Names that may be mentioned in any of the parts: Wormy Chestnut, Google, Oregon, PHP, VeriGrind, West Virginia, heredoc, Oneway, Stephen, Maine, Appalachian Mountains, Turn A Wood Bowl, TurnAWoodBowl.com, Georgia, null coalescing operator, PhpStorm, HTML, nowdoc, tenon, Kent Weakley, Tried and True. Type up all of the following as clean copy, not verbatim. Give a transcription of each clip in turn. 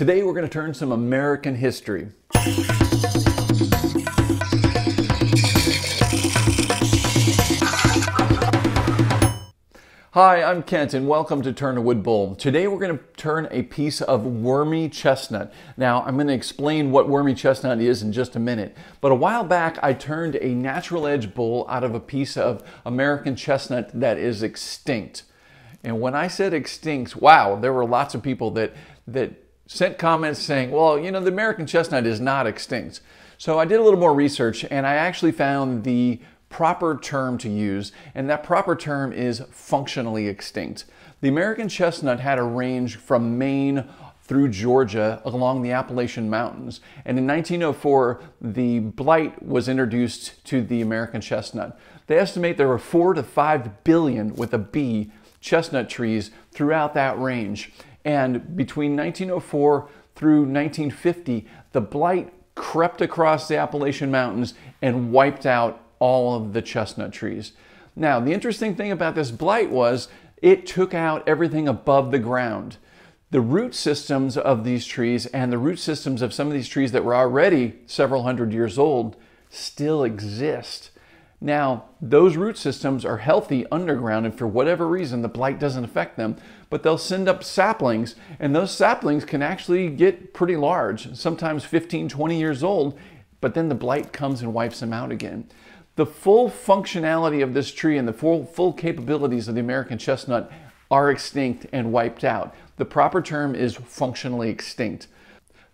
Today we're going to turn some American history. Hi, I'm Kent and welcome to Turn a Wood Bowl. Today we're going to turn a piece of wormy chestnut. Now I'm going to explain what wormy chestnut is in just a minute, but a while back I turned a natural edge bowl out of a piece of American chestnut that is extinct. And when I said extinct, wow, there were lots of people that sent comments saying, well, you know, the American chestnut is not extinct. So I did a little more research and I actually found the proper term to use, and that proper term is functionally extinct. The American chestnut had a range from Maine through Georgia along the Appalachian Mountains, and in 1904 the blight was introduced to the American chestnut. They estimate there were 4 to 5 billion, with a B, chestnut trees throughout that range, and between 1904 through 1950 the blight crept across the Appalachian Mountains and wiped out all of the chestnut trees. Now, the interesting thing about this blight was it took out everything above the ground. The root systems of these trees and the root systems of some of these trees that were already several hundred years old still exist. Now, those root systems are healthy underground, and for whatever reason the blight doesn't affect them, but they'll send up saplings, and those saplings can actually get pretty large, sometimes 15, 20 years old, but then the blight comes and wipes them out again. The full functionality of this tree and the full capabilities of the American chestnut are extinct and wiped out. The proper term is functionally extinct.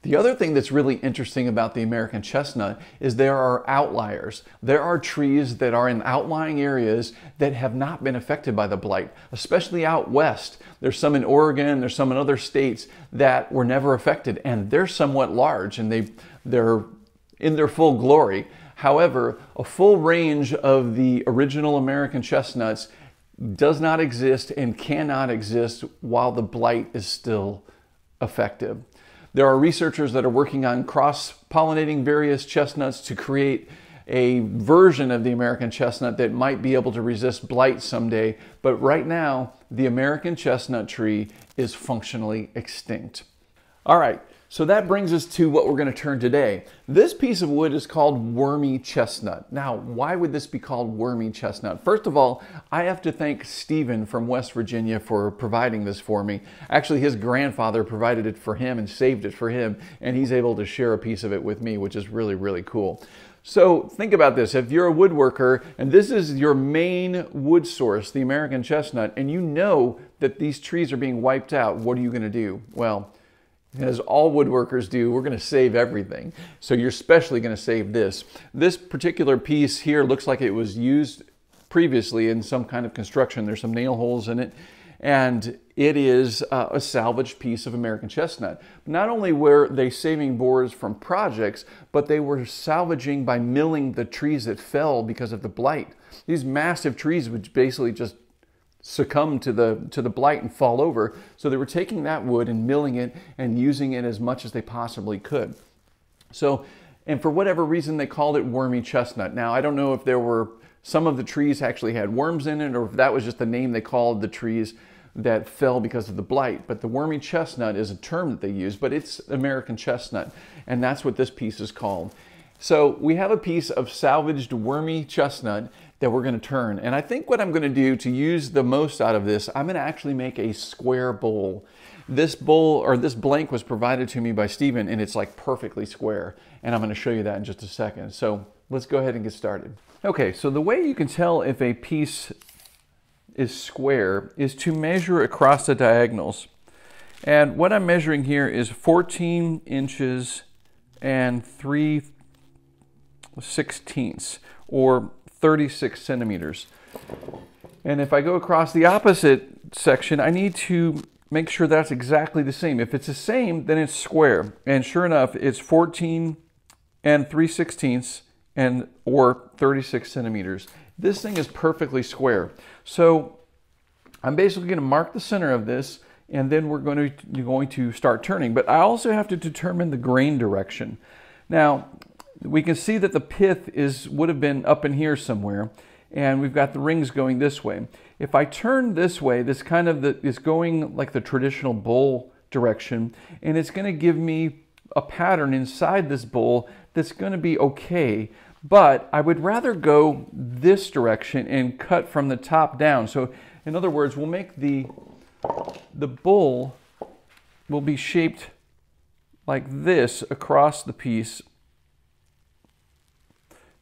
The other thing that's really interesting about the American chestnut is there are outliers. There are trees that are in outlying areas that have not been affected by the blight, especially out west. There's some in Oregon, there's some in other states that were never affected, and they're somewhat large and they're in their full glory. However, a full range of the original American chestnuts does not exist and cannot exist while the blight is still effective. There are researchers that are working on cross-pollinating various chestnuts to create a version of the American chestnut that might be able to resist blight someday, but right now, the American chestnut tree is functionally extinct. All right. So that brings us to what we're going to turn today. This piece of wood is called wormy chestnut. Now, why would this be called wormy chestnut? First of all, I have to thank Stephen from West Virginia for providing this for me. Actually, his grandfather provided it for him and saved it for him, and he's able to share a piece of it with me, which is really, really cool. So think about this. If you're a woodworker and this is your main wood source, the American chestnut, and you know that these trees are being wiped out, what are you going to do? Well, as all woodworkers do, we're going to save everything. So you're especially going to save this. This particular piece here looks like it was used previously in some kind of construction. There's some nail holes in it, and it is a salvaged piece of American chestnut. Not only were they saving boards from projects, but they were salvaging by milling the trees that fell because of the blight. These massive trees would basically just succumb to the blight and fall over. So they were taking that wood and milling it and using it as much as they possibly could. So, and for whatever reason, they called it wormy chestnut. Now, I don't know if there were, some of the trees actually had worms in it, or if that was just the name they called the trees that fell because of the blight. But the wormy chestnut is a term that they use, but it's American chestnut. And that's what this piece is called. So we have a piece of salvaged wormy chestnut that we're going to turn. And I think what I'm going to do to use the most out of this, I'm going to actually make a square bowl. This bowl, or this blank, was provided to me by Stephen, and it's like perfectly square. And I'm going to show you that in just a second. So let's go ahead and get started. Okay, so the way you can tell if a piece is square is to measure across the diagonals. And what I'm measuring here is 14 inches and 3/16, or 36 centimeters. And if I go across the opposite section, I need to make sure that's exactly the same. If it's the same, then it's square. And sure enough, it's 14 and 3/16 and, or 36 centimeters. This thing is perfectly square. So I'm basically going to mark the center of this, and then we're going to start turning. But I also have to determine the grain direction. Now, we can see that the pith would have been up in here somewhere, and we've got the rings going this way. If I turn this way, this kind of is going like the traditional bowl direction, and it's going to give me a pattern inside this bowl that's going to be okay. But I would rather go this direction and cut from the top down. So in other words, we'll make the bowl will be shaped like this across the piece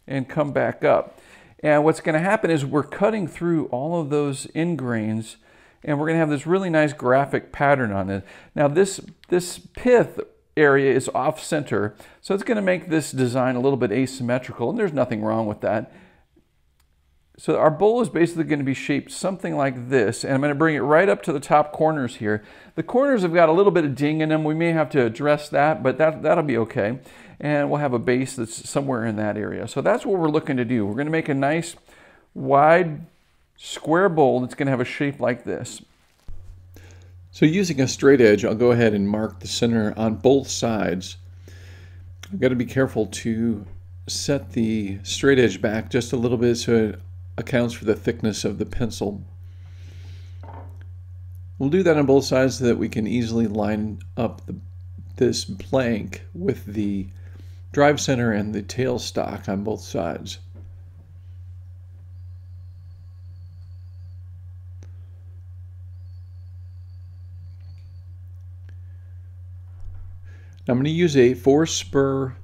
and come back up. And what's going to happen is we're cutting through all of those ingrains, and we're going to have this really nice graphic pattern on it. Now this pith area is off center, so it's going to make this design a little bit asymmetrical, and there's nothing wrong with that. So our bowl is basically going to be shaped something like this, and I'm going to bring it right up to the top corners here. The corners have got a little bit of ding in them. We may have to address that, but that'll be okay. And we'll have a base that's somewhere in that area. So that's what we're looking to do. We're going to make a nice wide square bowl that's going to have a shape like this. So using a straight edge, I'll go ahead and mark the center on both sides. I've got to be careful to set the straight edge back just a little bit so it accounts for the thickness of the pencil. We'll do that on both sides so that we can easily line up this blank with the drive center and the tailstock on both sides. Now I'm going to use a 4-spur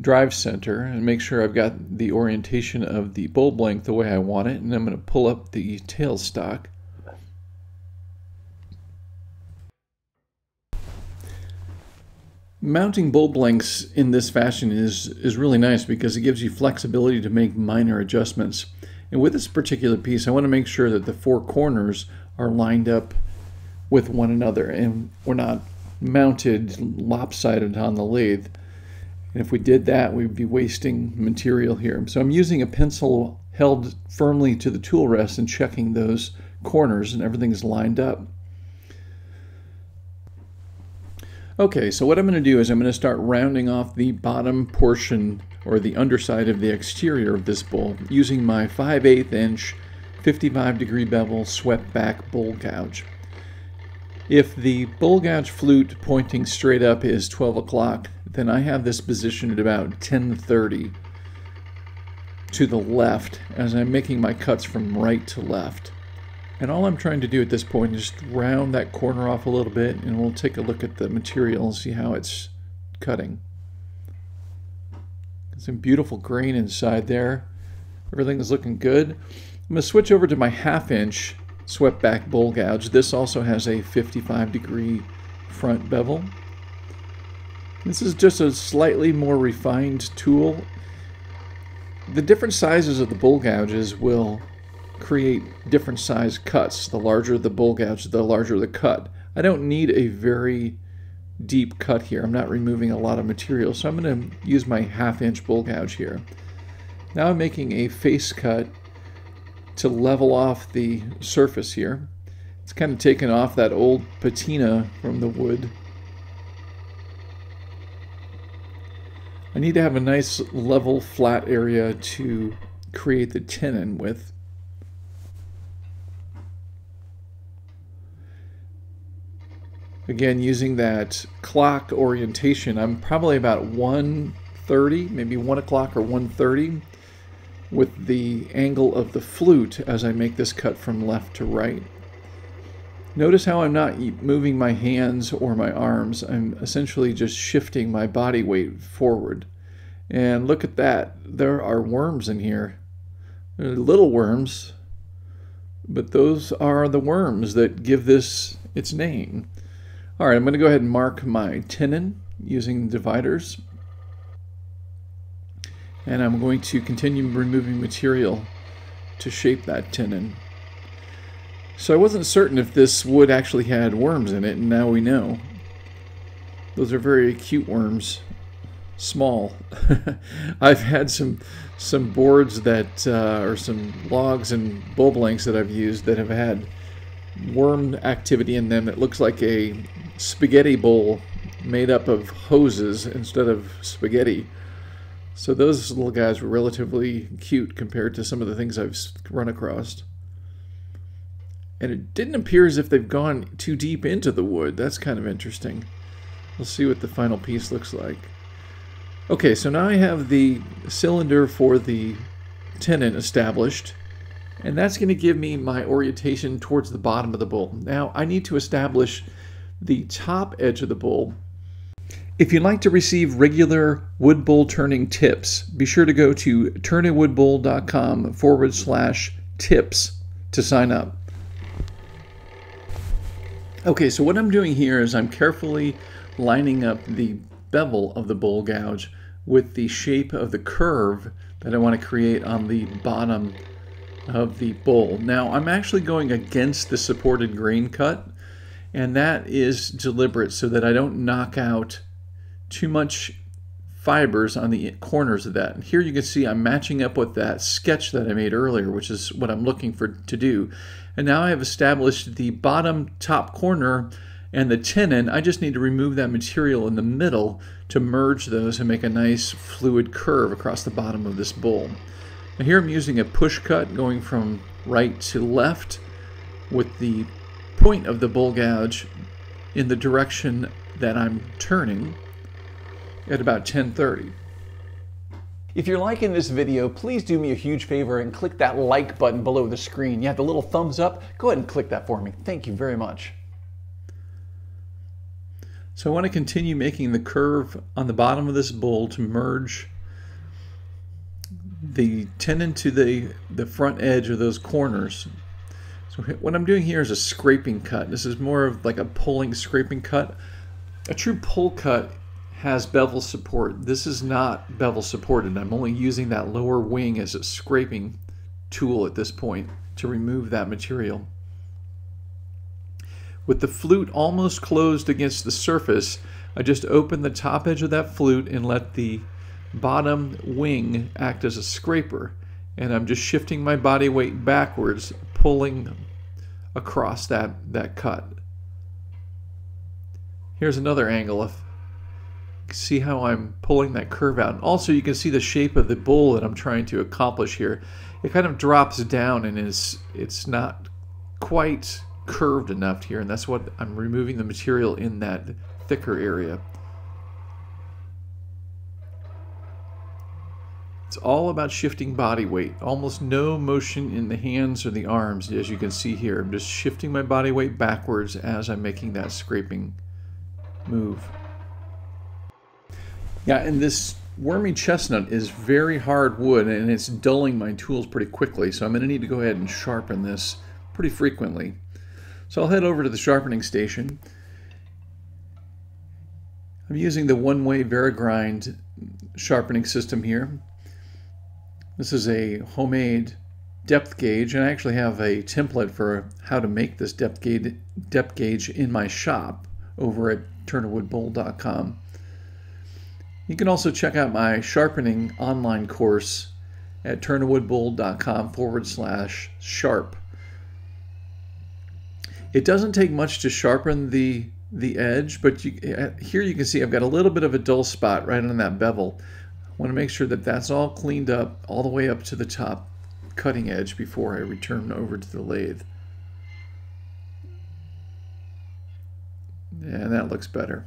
drive center and make sure I've got the orientation of the bowl blank the way I want it, and I'm going to pull up the tailstock. Mounting bowl blanks in this fashion is really nice because it gives you flexibility to make minor adjustments. And with this particular piece, I want to make sure that the four corners are lined up with one another and we're not mounted lopsided on the lathe. And if we did that, we'd be wasting material here. So I'm using a pencil held firmly to the tool rest and checking those corners, and everything's lined up. Okay, so what I'm going to do is I'm going to start rounding off the bottom portion or the underside of the exterior of this bowl using my 5/8" 55-degree bevel swept back bowl gouge. If the bowl gouge flute pointing straight up is 12 o'clock, then I have this positioned at about 10:30 to the left as I'm making my cuts from right to left. And all I'm trying to do at this point is just round that corner off a little bit, and we'll take a look at the material and see how it's cutting. Got some beautiful grain inside there. Everything is looking good. I'm going to switch over to my 1/2" swept back bowl gouge. This also has a 55-degree front bevel. This is just a slightly more refined tool. The different sizes of the bowl gouges will create different size cuts. The larger the bowl gouge, the larger the cut. I don't need a very deep cut here. I'm not removing a lot of material, so I'm going to use my 1/2" bowl gouge here. Now I'm making a face cut to level off the surface here. It's kind of taken off that old patina from the wood. I need to have a nice level flat area to create the tenon with. Again, using that clock orientation, I'm probably about 1:30, maybe 1 o'clock or 1:30. With the angle of the flute as I make this cut from left to right. Notice how I'm not moving my hands or my arms. I'm essentially just shifting my body weight forward. And look at that. There are worms in here. They're little worms, but those are the worms that give this its name. All right, I'm going to go ahead and mark my tenon using dividers. And I'm going to continue removing material to shape that tenon. So I wasn't certain if this wood actually had worms in it, and now we know. Those are very cute worms, small. I've had some boards that, or some logs and bowl blanks that I've used that have had worm activity in them that looks like a spaghetti bowl made up of hoses instead of spaghetti. So those little guys were relatively cute compared to some of the things I've run across. And it didn't appear as if they've gone too deep into the wood. That's kind of interesting. We'll see what the final piece looks like. Okay, so now I have the cylinder for the tenon established. And that's going to give me my orientation towards the bottom of the bowl. Now I need to establish the top edge of the bowl. If you'd like to receive regular wood bowl turning tips, be sure to go to TurnAWoodBowl.com/tips to sign up. Okay, so what I'm doing here is I'm carefully lining up the bevel of the bowl gouge with the shape of the curve that I want to create on the bottom of the bowl. Now I'm actually going against the supported grain cut, and that is deliberate so that I don't knock out too much fibers on the corners of that. And here you can see I'm matching up with that sketch that I made earlier, which is what I'm looking for to do. And now I have established the bottom top corner and the tenon. I just need to remove that material in the middle to merge those and make a nice fluid curve across the bottom of this bowl. Now here I'm using a push cut going from right to left with the point of the bowl gouge in the direction that I'm turning at about 10:30. If you're liking this video, please do me a huge favor and click that like button below the screen. You have the little thumbs up. Go ahead and click that for me. Thank you very much. So I want to continue making the curve on the bottom of this bowl to merge the tenon to the front edge of those corners. So what I'm doing here is a scraping cut. This is more of like a pulling scraping cut. A true pull cut has bevel support. This is not bevel supported. I'm only using that lower wing as a scraping tool at this point to remove that material. With the flute almost closed against the surface, I just open the top edge of that flute and let the bottom wing act as a scraper. And I'm just shifting my body weight backwards, pulling across that cut. Here's another angle of see how I'm pulling that curve out. And also you can see the shape of the bowl that I'm trying to accomplish here. It kind of drops down and it's not quite curved enough here, and that's what I'm removing the material in that thicker area. It's all about shifting body weight. Almost no motion in the hands or the arms, as you can see here. I'm just shifting my body weight backwards as I'm making that scraping move. Yeah, and this wormy chestnut is very hard wood, and it's dulling my tools pretty quickly, so I'm going to need to go ahead and sharpen this pretty frequently. So I'll head over to the sharpening station. I'm using the one-way VeriGrind sharpening system here. This is a homemade depth gauge, and I actually have a template for how to make this depth gauge in my shop over at TurnAWoodBowl.com. You can also check out my sharpening online course at TurnAWoodBowl.com/sharp. It doesn't take much to sharpen the edge, but here you can see I've got a little bit of a dull spot right on that bevel. I want to make sure that that's all cleaned up all the way up to the top cutting edge before I return over to the lathe. And that looks better.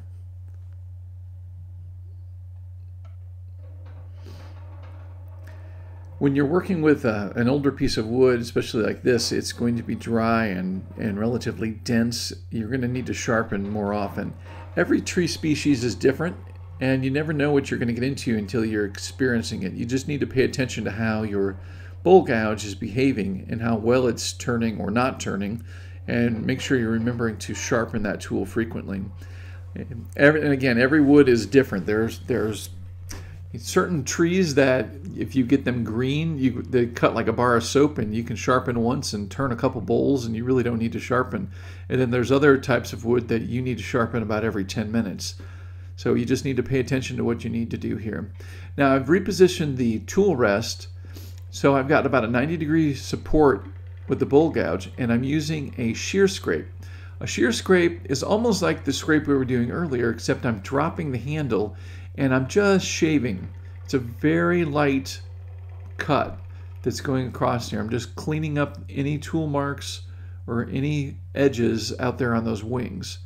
When you're working with an older piece of wood, especially like this, it's going to be dry and relatively dense. You're going to need to sharpen more often. Every tree species is different, and you never know what you're going to get into until you're experiencing it. You just need to pay attention to how your bowl gouge is behaving and how well it's turning or not turning, and make sure you're remembering to sharpen that tool frequently. And again, every wood is different. There's certain trees that if you get them green, they cut like a bar of soap, and you can sharpen once and turn a couple bowls and you really don't need to sharpen. And then there's other types of wood that you need to sharpen about every 10 minutes. So you just need to pay attention to what you need to do here. Now I've repositioned the tool rest, so I've got about a 90-degree support with the bowl gouge, and I'm using a shear scrape. A shear scrape is almost like the scrape we were doing earlier, except I'm dropping the handle and I'm just shaving. It's a very light cut that's going across here. I'm just cleaning up any tool marks or any edges out there on those wings.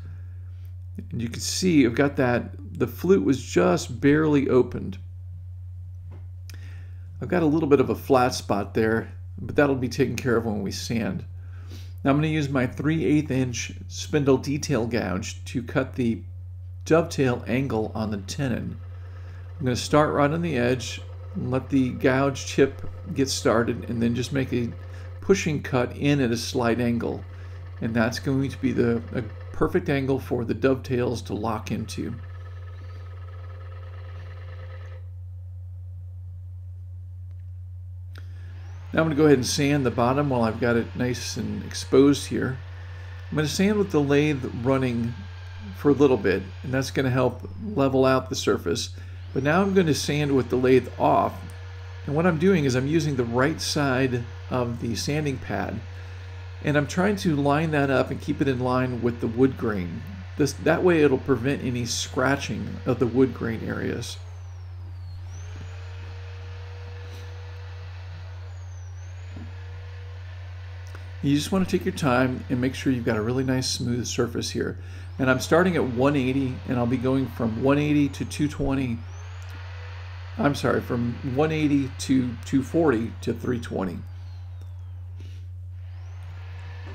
And you can see I've got that, the flute was just barely opened. I've got a little bit of a flat spot there, but that'll be taken care of when we sand. Now I'm going to use my 3/8" spindle detail gouge to cut the dovetail angle on the tenon. I'm going to start right on the edge, and let the gouge tip get started, and then just make a pushing cut in at a slight angle. And that's going to be a perfect angle for the dovetails to lock into. Now I'm going to go ahead and sand the bottom while I've got it nice and exposed here. I'm going to sand with the lathe running for a little bit, and that's going to help level out the surface. But now I'm going to sand with the lathe off, and what I'm doing is I'm using the right side of the sanding pad, and I'm trying to line that up and keep it in line with the wood grain. That way it'll prevent any scratching of the wood grain areas. You just want to take your time and make sure you've got a really nice smooth surface here. And I'm starting at 180, and I'll be going from 180 to 220. I'm sorry, from 180 to 240 to 320.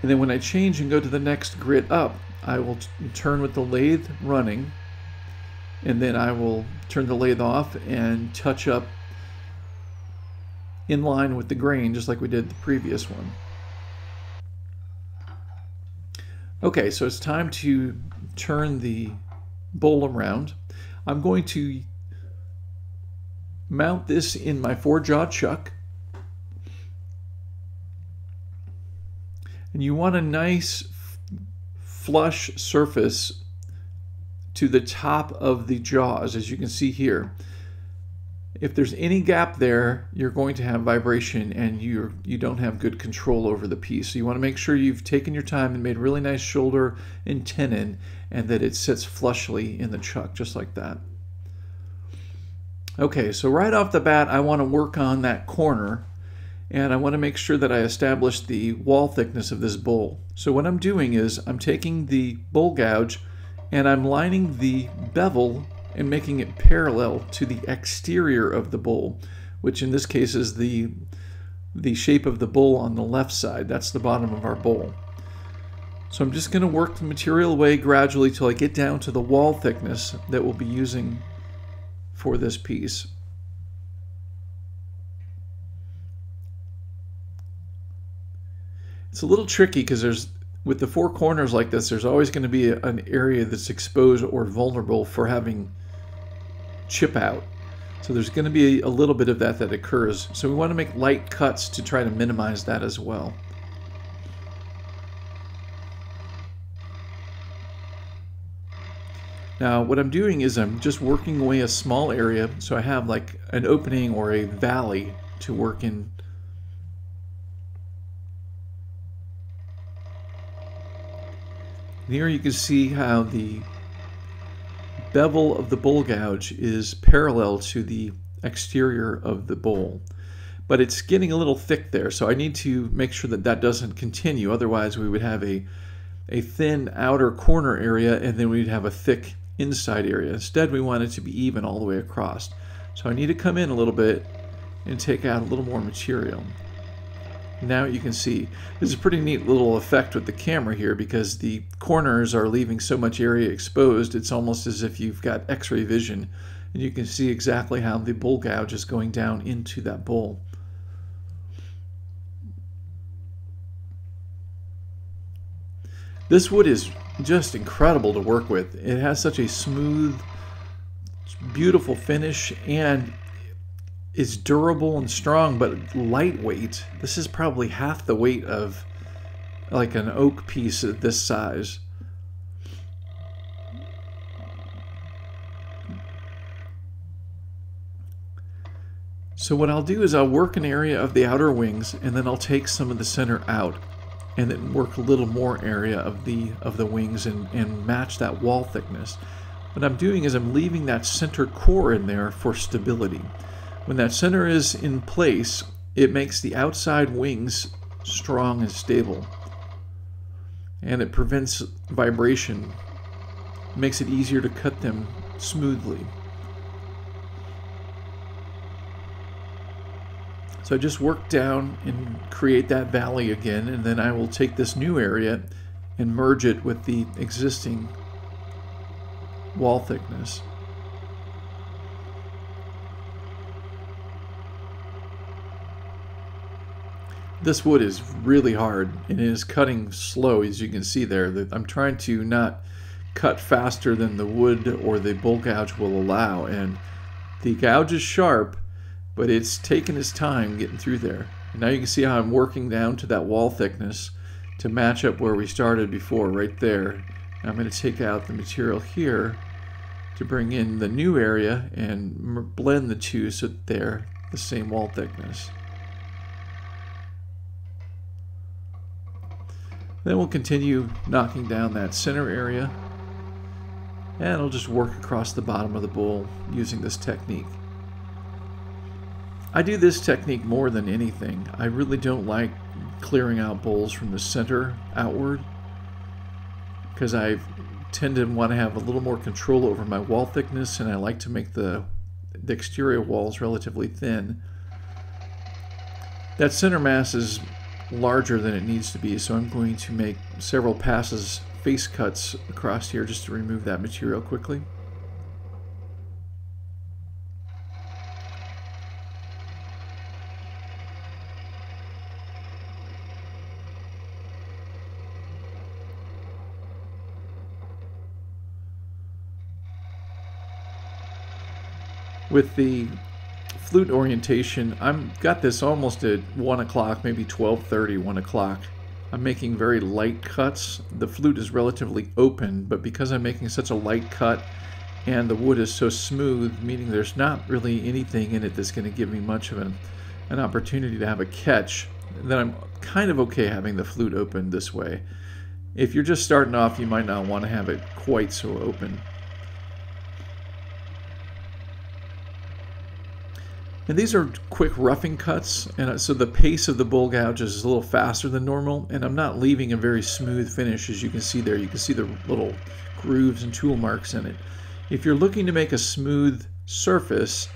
And then when I change and go to the next grit up, I will turn with the lathe running, and then I will turn the lathe off and touch up in line with the grain, just like we did the previous one. Okay, so it's time to turn the bowl around. I'm going to mount this in my 4-jaw chuck. And you want a nice flush surface to the top of the jaws, as you can see here. If there's any gap there, you're going to have vibration and you don't have good control over the piece. So you want to make sure you've taken your time and made really nice shoulder and tenon, and that it sits flushly in the chuck, just like that. Okay, so right off the bat, I want to work on that corner, and I want to make sure that I establish the wall thickness of this bowl. So what I'm doing is I'm taking the bowl gouge and I'm lining the bevel and making it parallel to the exterior of the bowl, which in this case is the shape of the bowl on the left side. That's the bottom of our bowl. So I'm just going to work the material away gradually till I get down to the wall thickness that we'll be using for this piece. It's a little tricky because with the four corners like this, there's always going to be an area that's exposed or vulnerable for having chip out. So there's going to be a little bit of that occurs. So we want to make light cuts to try to minimize that as well. Now what I'm doing is I'm just working away a small area, so I have like an opening or a valley to work in. Here you can see how the bevel of the bowl gouge is parallel to the exterior of the bowl. But it's getting a little thick there, so I need to make sure that that doesn't continue. Otherwise we would have a thin outer corner area, and then we'd have a thick inside area. Instead we want it to be even all the way across. So I need to come in a little bit and take out a little more material. Now you can see this is a pretty neat little effect with the camera here, because the corners are leaving so much area exposed, it's almost as if you've got x-ray vision, and you can see exactly how the bowl gouge is going down into that bowl. This wood is just incredible to work with. It has such a smooth, beautiful finish, and it's durable and strong, but lightweight. This is probably half the weight of like an oak piece of this size. So what I'll do is I'll work an area of the outer wings, and then I'll take some of the center out, and then work a little more area of the wings and match that wall thickness. What I'm doing is I'm leaving that center core in there for stability. When that center is in place, it makes the outside wings strong and stable. and it prevents vibration, makes it easier to cut them smoothly. So just work down and create that valley again, and then I will take this new area and merge it with the existing wall thickness. This wood is really hard and it is cutting slow, as you can see there. I'm trying to not cut faster than the wood or the bull gouge will allow, and the gouge is sharp, but it's taking its time getting through there. And now you can see how I'm working down to that wall thickness to match up where we started before, right there. I'm going to take out the material here to bring in the new area and blend the two so that they're the same wall thickness. Then we'll continue knocking down that center area, and I'll just work across the bottom of the bowl using this technique. I do this technique more than anything. I really don't like clearing out bowls from the center outward, because I tend to want to have a little more control over my wall thickness, and I like to make the exterior walls relatively thin. That center mass is larger than it needs to be, so I'm going to make several passes, face cuts across here just to remove that material quickly. With the flute orientation, I've got this almost at 1 o'clock, maybe 12:30, 1 o'clock. I'm making very light cuts. The flute is relatively open, but because I'm making such a light cut and the wood is so smooth, meaning there's not really anything in it that's going to give me much of an opportunity to have a catch, then I'm kind of okay having the flute open this way. If you're just starting off, you might not want to have it quite so open. And these are quick roughing cuts, and so the pace of the bull gouge is a little faster than normal, and I'm not leaving a very smooth finish, as you can see there. You can see the little grooves and tool marks in it. If you're looking to make a smooth surface,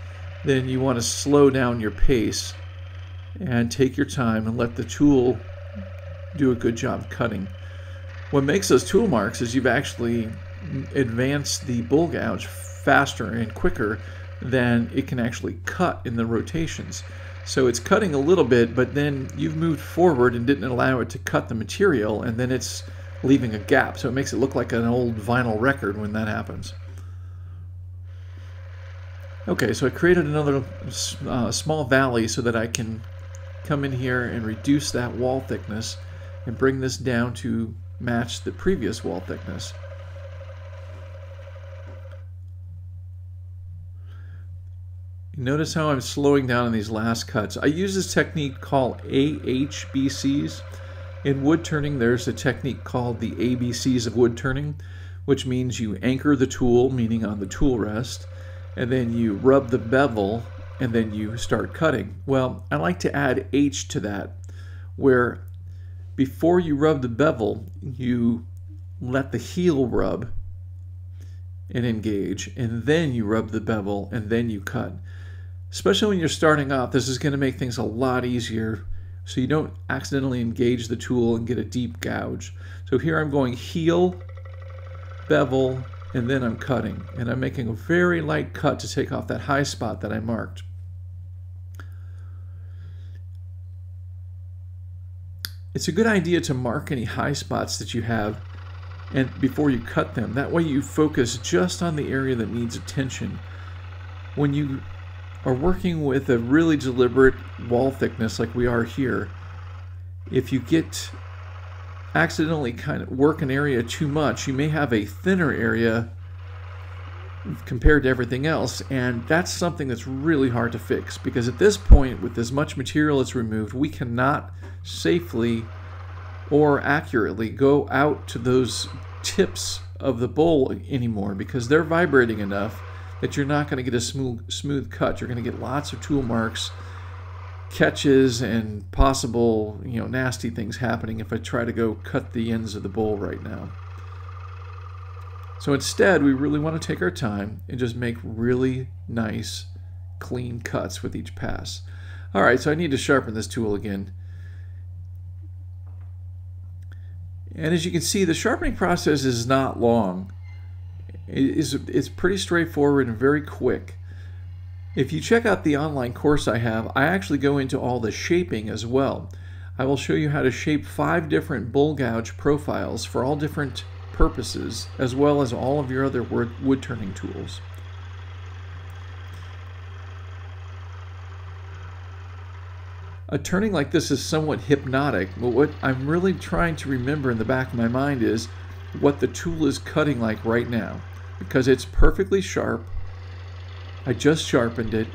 then you want to slow down your pace and take your time and let the tool do a good job cutting. What makes those tool marks is you've actually advanced the bull gouge faster and quicker than it can actually cut in the rotations. So it's cutting a little bit, but then you've moved forward and didn't allow it to cut the material, and then it's leaving a gap. So it makes it look like an old vinyl record when that happens. Okay, so I created another small valley so that I can come in here and reduce that wall thickness and bring this down to match the previous wall thickness. Notice how I'm slowing down in these last cuts. I use this technique called AHBCs. In wood turning, there's a technique called the ABCs of wood turning, which means you anchor the tool, meaning on the tool rest, and then you rub the bevel, and then you start cutting. Well, I like to add H to that, where before you rub the bevel, you let the heel rub and engage, and then you rub the bevel, and then you cut. Especially when you're starting off, this is going to make things a lot easier so you don't accidentally engage the tool and get a deep gouge. So here I'm going heel, bevel, and then I'm cutting. And I'm making a very light cut to take off that high spot that I marked. It's a good idea to mark any high spots that you have and before you cut them. That way you focus just on the area that needs attention. When you are working with a really deliberate wall thickness like we are here, if you get accidentally kind of work an area too much, you may have a thinner area compared to everything else, and that's something that's really hard to fix, because at this point, with as much material as removed, we cannot safely or accurately go out to those tips of the bowl anymore, because they're vibrating enough that you're not going to get a smooth cut. You're going to get lots of tool marks, catches and possible, you know, nasty things happening if I try to go cut the ends of the bowl right now. So instead, we really want to take our time and just make really nice, clean cuts with each pass. All right, so I need to sharpen this tool again. And as you can see, the sharpening process is not long. It's pretty straightforward and very quick. If you check out the online course I have, I actually go into all the shaping as well. I will show you how to shape 5 different bull gouge profiles for all different purposes, as well as all of your other wood turning tools. A turning like this is somewhat hypnotic, but what I'm really trying to remember in the back of my mind is what the tool is cutting like right now, because it's perfectly sharp. I just sharpened it,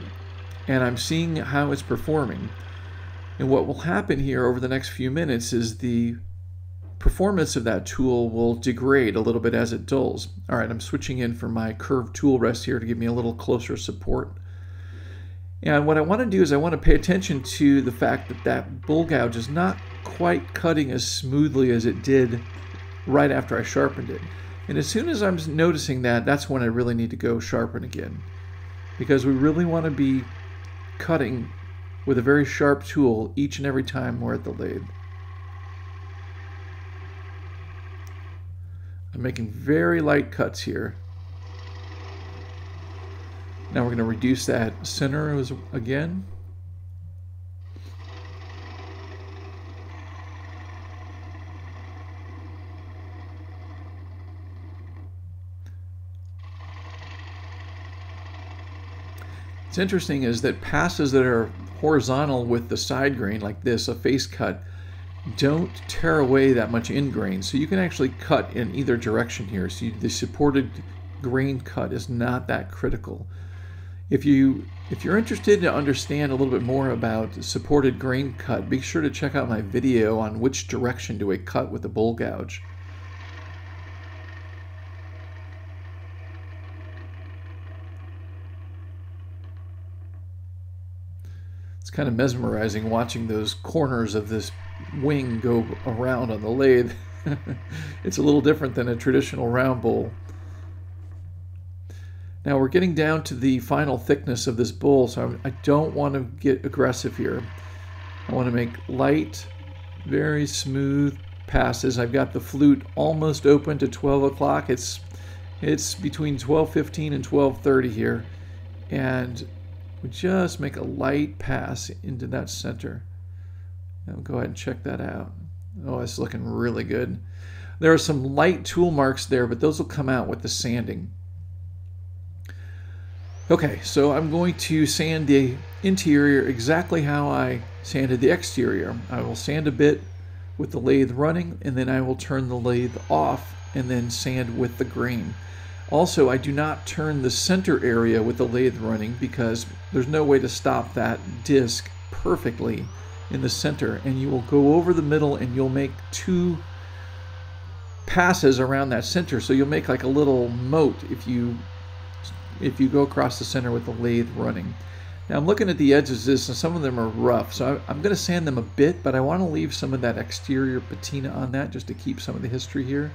and I'm seeing how it's performing. And what will happen here over the next few minutes is the performance of that tool will degrade a little bit as it dulls. All right, I'm switching in for my curved tool rest here to give me a little closer support. And what I want to do is I want to pay attention to the fact that that bull gouge is not quite cutting as smoothly as it did right after I sharpened it. And as soon as I'm noticing that, that's when I really need to go sharpen again, because we really want to be cutting with a very sharp tool each and every time we're at the lathe. I'm making very light cuts here. Now we're going to reduce that center again. What's interesting is that passes that are horizontal with the side grain like this, a face cut, don't tear away that much end grain. So you can actually cut in either direction here. So the supported grain cut is not that critical. If you're interested to understand a little bit more about supported grain cut, be sure to check out my video on which direction do we cut with the bull gouge. It's kind of mesmerizing watching those corners of this wing go around on the lathe. It's a little different than a traditional round bowl. Now we're getting down to the final thickness of this bowl, so I don't want to get aggressive here. I want to make light, very smooth passes. I've got the flute almost open to 12 o'clock. It's between 12:15 and 12:30 here, and we just make a light pass into that center. Now go ahead and check that out. Oh, it's looking really good. There are some light tool marks there, but those will come out with the sanding. Okay, so I'm going to sand the interior exactly how I sanded the exterior. I will sand a bit with the lathe running, and then I will turn the lathe off and then sand with the grain. Also, I do not turn the center area with the lathe running because there's no way to stop that disc perfectly in the center, and you will go over the middle and you'll make 2 passes around that center, so you'll make like a little moat if you go across the center with the lathe running. Now I'm looking at the edges of this, and some of them are rough, so I'm going to sand them a bit, but I want to leave some of that exterior patina on that just to keep some of the history here.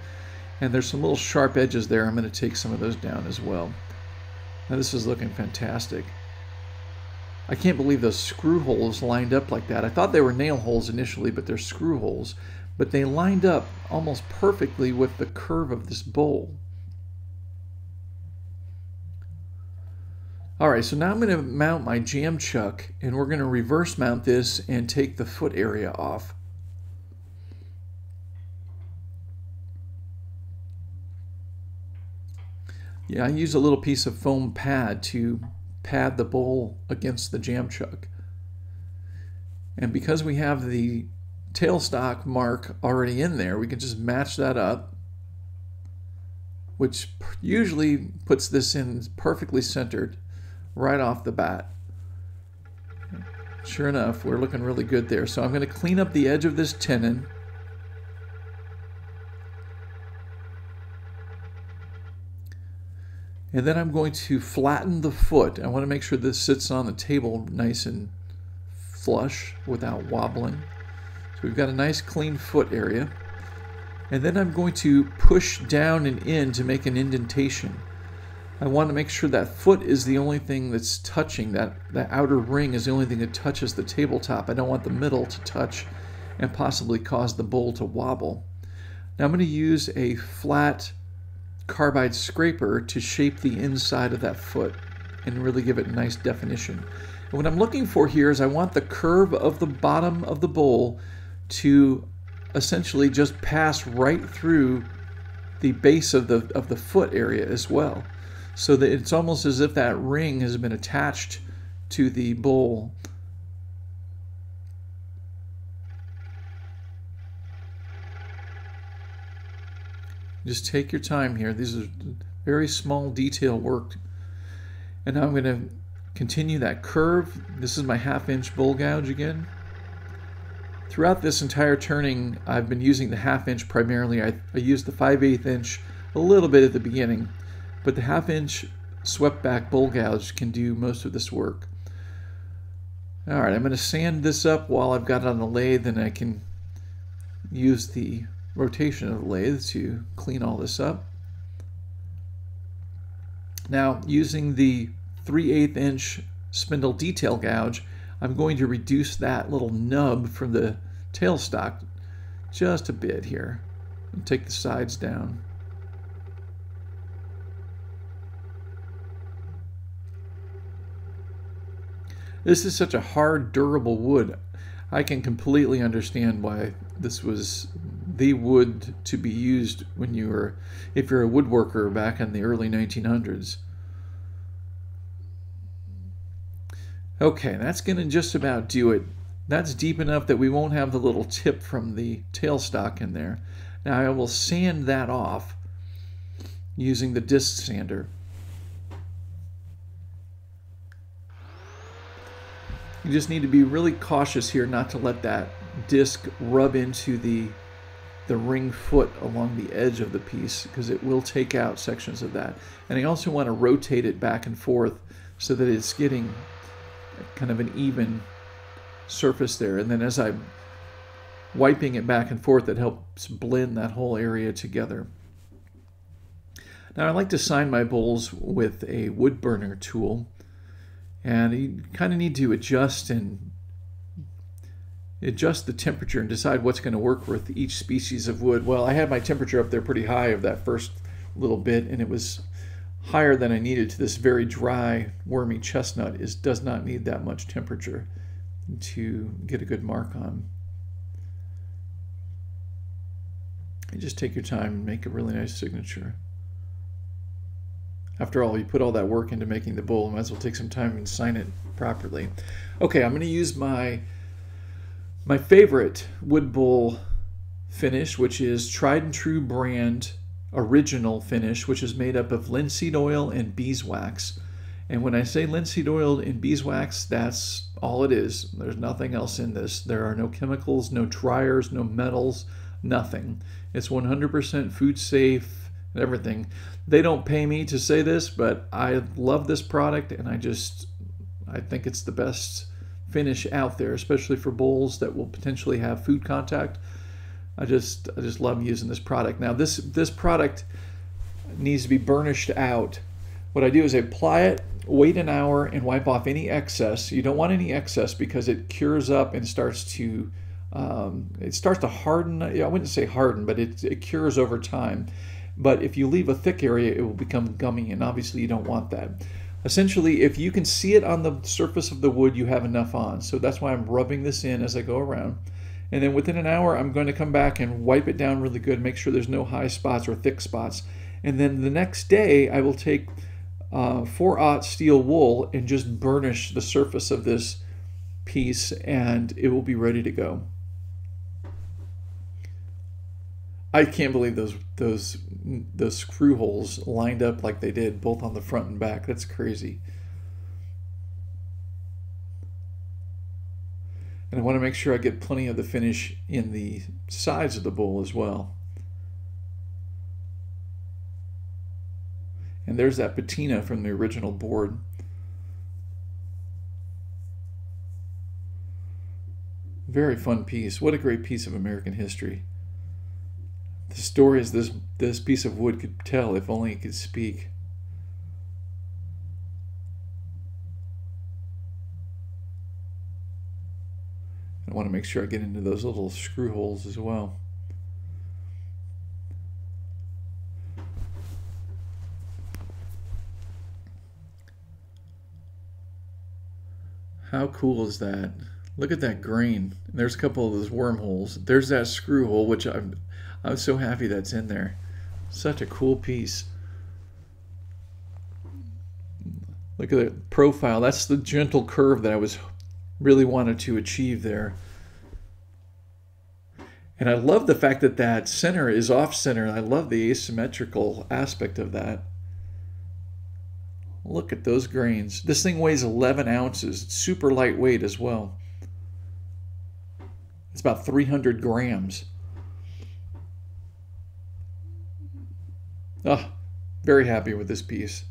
And there's some little sharp edges there. I'm going to take some of those down as well. Now this is looking fantastic. I can't believe those screw holes lined up like that. I thought they were nail holes initially, but they're screw holes. But they lined up almost perfectly with the curve of this bowl. Alright, so now I'm going to mount my jam chuck, and we're going to reverse mount this and take the foot area off. Yeah, I use a little piece of foam pad to pad the bowl against the jam chuck. And because we have the tailstock mark already in there, we can just match that up, which usually puts this in perfectly centered right off the bat. Sure enough, we're looking really good there. So I'm going to clean up the edge of this tenon. And then I'm going to flatten the foot. I want to make sure this sits on the table nice and flush without wobbling. So we've got a nice clean foot area. And then I'm going to push down and in to make an indentation. I want to make sure that foot is the only thing that's touching, that outer ring is the only thing that touches the tabletop. I don't want the middle to touch and possibly cause the bowl to wobble. Now I'm going to use a flat carbide scraper to shape the inside of that foot and really give it a nice definition. And what I'm looking for here is I want the curve of the bottom of the bowl to essentially just pass right through the base of the foot area as well, so that it's almost as if that ring has been attached to the bowl. Just take your time here. These are very small detail work. And now I'm going to continue that curve. This is my 1/2 inch bowl gouge again. Throughout this entire turning, I've been using the 1/2 inch primarily. I used the 5/8 inch a little bit at the beginning, but the 1/2 inch swept back bowl gouge can do most of this work. All right, I'm going to sand this up while I've got it on the lathe, and I can use the rotation of the lathe to clean all this up. Now, using the 3/8 inch spindle detail gouge, I'm going to reduce that little nub from the tailstock just a bit here and take the sides down. This is such a hard, durable wood. I can completely understand why this was the wood to be used when you were, if you're a woodworker back in the early 1900s. Okay, that's going to just about do it. That's deep enough that we won't have the little tip from the tailstock in there. Now I will sand that off using the disc sander. You just need to be really cautious here not to let that disc rub into the ring foot along the edge of the piece, because it will take out sections of that. And I also want to rotate it back and forth so that it's getting kind of an even surface there, and then as I'm wiping it back and forth, it helps blend that whole area together. Now I like to sign my bowls with a wood burner tool, and you kind of need to adjust the temperature and decide what's going to work with each species of wood. Well, I had my temperature up there pretty high of that first little bit, and it was higher than I needed to. This very dry, wormy chestnut does not need that much temperature to get a good mark on. You just take your time and make a really nice signature. After all, you put all that work into making the bowl, might as well take some time and sign it properly. Okay, I'm going to use my favorite wood bowl finish, which is Tried and True brand original finish, which is made up of linseed oil and beeswax. And when I say linseed oil and beeswax, that's all it is. There's nothing else in this. There are no chemicals, no dryers, no metals, nothing. It's 100% food safe and everything. They don't pay me to say this, but I love this product, and I think it's the best finish out there, especially for bowls that will potentially have food contact. I just love using this product. Now this product needs to be burnished out. What I do is I apply it, wait an hour, and wipe off any excess. You don't want any excess because it cures up and starts to harden. I wouldn't say harden, but it cures over time. But if you leave a thick area, it will become gummy, and obviously you don't want that. Essentially, if you can see it on the surface of the wood, you have enough on. So that's why I'm rubbing this in as I go around. And then within an hour, I'm going to come back and wipe it down really good, make sure there's no high spots or thick spots. And then the next day, I will take 4/0 steel wool and just burnish the surface of this piece, and it will be ready to go. I can't believe those screw holes lined up like they did, both on the front and back. That's crazy. And I want to make sure I get plenty of the finish in the sides of the bowl as well. And there's that patina from the original board. Very fun piece. What a great piece of American history. The stories this piece of wood could tell if only it could speak. I want to make sure I get into those little screw holes as well. How cool is that? Look at that grain. There's a couple of those wormholes. There's that screw hole, which I'm so happy that's in there. Such a cool piece. Look at the profile. That's the gentle curve that I was really wanted to achieve there. And I love the fact that that center is off center. I love the asymmetrical aspect of that. Look at those grains. This thing weighs 11 ounces. It's super lightweight as well. It's about 300 grams. Ah, very happy with this piece.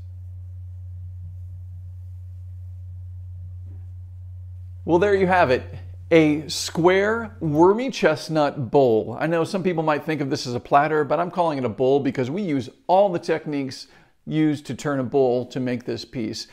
Well, there you have it. A square wormy chestnut bowl. I know some people might think of this as a platter, but I'm calling it a bowl because we use all the techniques used to turn a bowl to make this piece.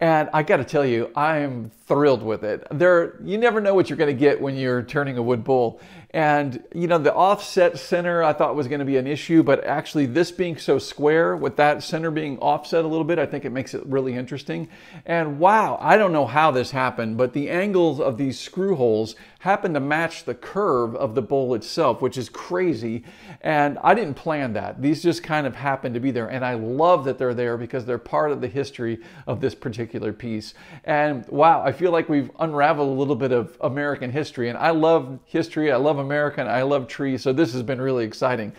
And I gotta tell you, I am thrilled with it. You never know what you're gonna get when you're turning a wood bowl. And you know, the offset center I thought was gonna be an issue, but actually this being so square with that center being offset a little bit, I think it makes it really interesting. And wow, I don't know how this happened, but the angles of these screw holes happen to match the curve of the bowl itself, which is crazy. And I didn't plan that. These just kind of happened to be there. And I love that they're there because they're part of the history of this particular piece. And wow, I feel like we've unraveled a little bit of American history. And I love history, I love America, and I love trees. So this has been really exciting.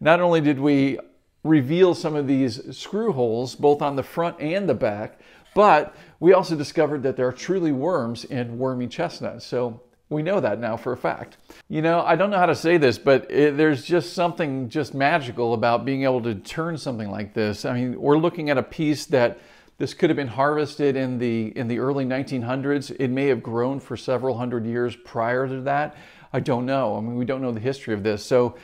Not only did we reveal some of these screw holes, both on the front and the back, but we also discovered that there are truly worms in wormy chestnuts. So we know that now for a fact. You know, I don't know how to say this, but there's just something just magical about being able to turn something like this. I mean, we're looking at a piece that this could have been harvested in the early 1900s. It may have grown for several hundred years prior to that. I don't know. I mean, we don't know the history of this. So,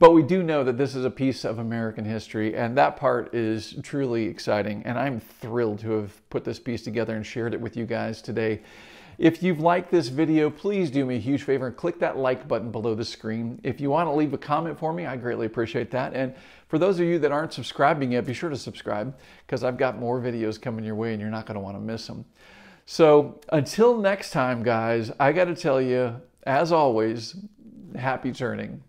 but we do know that this is a piece of American history, and that part is truly exciting. And I'm thrilled to have put this piece together and shared it with you guys today. If you've liked this video, please do me a huge favor and click that like button below the screen. If you want to leave a comment for me, I greatly appreciate that. And for those of you that aren't subscribing yet, be sure to subscribe because I've got more videos coming your way and you're not going to want to miss them. So until next time, guys, I got to tell you, as always, happy turning.